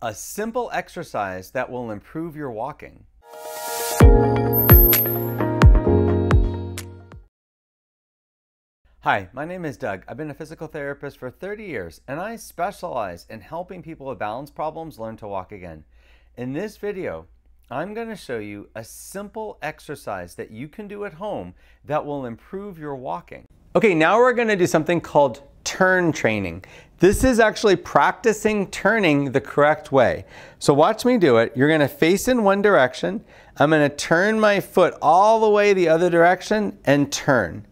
A simple exercise that will improve your walking. Hi, my name is Doug. I've been a physical therapist for 30 years and I specialize in helping people with balance problems learn to walk again. In this video, I'm going to show you a simple exercise that you can do at home that will improve your walking. Okay, now we're going to do something called turn training. This is actually practicing turning the correct way. So watch me do it. You're going to face in one direction. I'm going to turn my foot all the way the other direction and turn.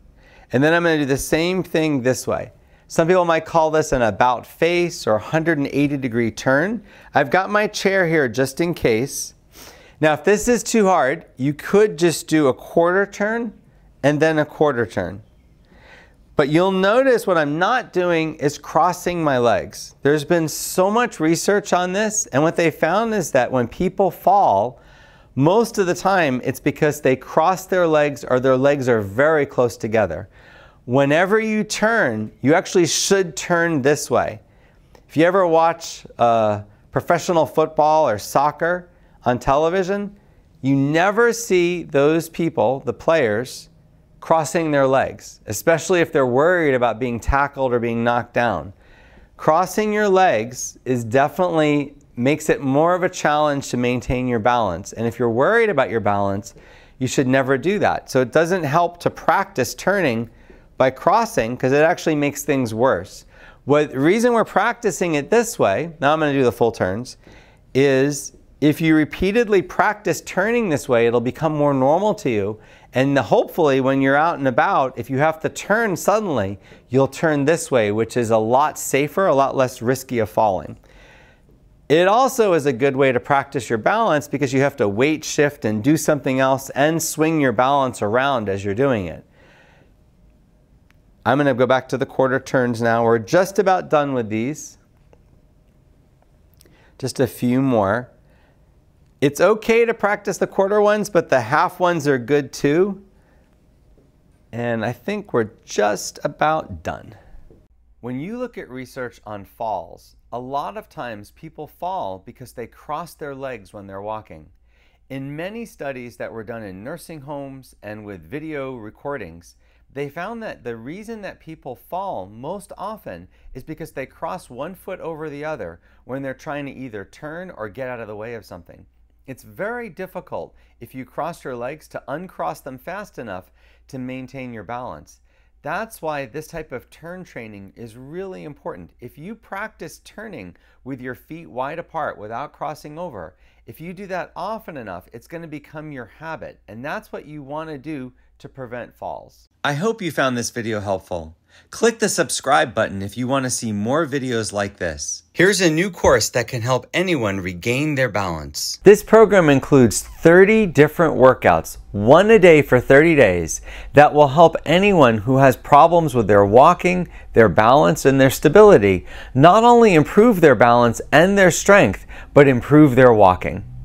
And then I'm going to do the same thing this way. Some people might call this an about face or 180 degree turn. I've got my chair here just in case. Now, if this is too hard, you could just do a quarter turn and then a quarter turn. But you'll notice what I'm not doing is crossing my legs. There's been so much research on this, and what they found is that when people fall, most of the time it's because they cross their legs or their legs are very close together. Whenever you turn, you actually should turn this way. If you ever watch professional football or soccer on television, you never see those people, the players, crossing their legs, especially if they're worried about being tackled or being knocked down. Crossing your legs is definitely makes it more of a challenge to maintain your balance. And if you're worried about your balance, you should never do that. So it doesn't help to practice turning by crossing because it actually makes things worse. The reason we're practicing it this way, now I'm going to do the full turns, is if you repeatedly practice turning this way, it'll become more normal to you. And hopefully when you're out and about, if you have to turn suddenly, you'll turn this way, which is a lot safer, a lot less risky of falling. It also is a good way to practice your balance because you have to weight shift and do something else and swing your balance around as you're doing it. I'm going to go back to the quarter turns now. We're just about done with these. Just a few more. It's okay to practice the quarter ones, but the half ones are good too. And I think we're just about done. When you look at research on falls, a lot of times people fall because they cross their legs when they're walking. In many studies that were done in nursing homes and with video recordings, they found that the reason that people fall most often is because they cross one foot over the other when they're trying to either turn or get out of the way of something. It's very difficult if you cross your legs to uncross them fast enough to maintain your balance. That's why this type of turn training is really important. If you practice turning with your feet wide apart without crossing over, if you do that often enough, it's going to become your habit. And that's what you want to do to prevent falls. I hope you found this video helpful. Click the subscribe button if you want to see more videos like this. Here's a new course that can help anyone regain their balance. This program includes 30 different workouts, one a day for 30 days, that will help anyone who has problems with their walking, their balance, and their stability, not only improve their balance and their strength, but improve their walking.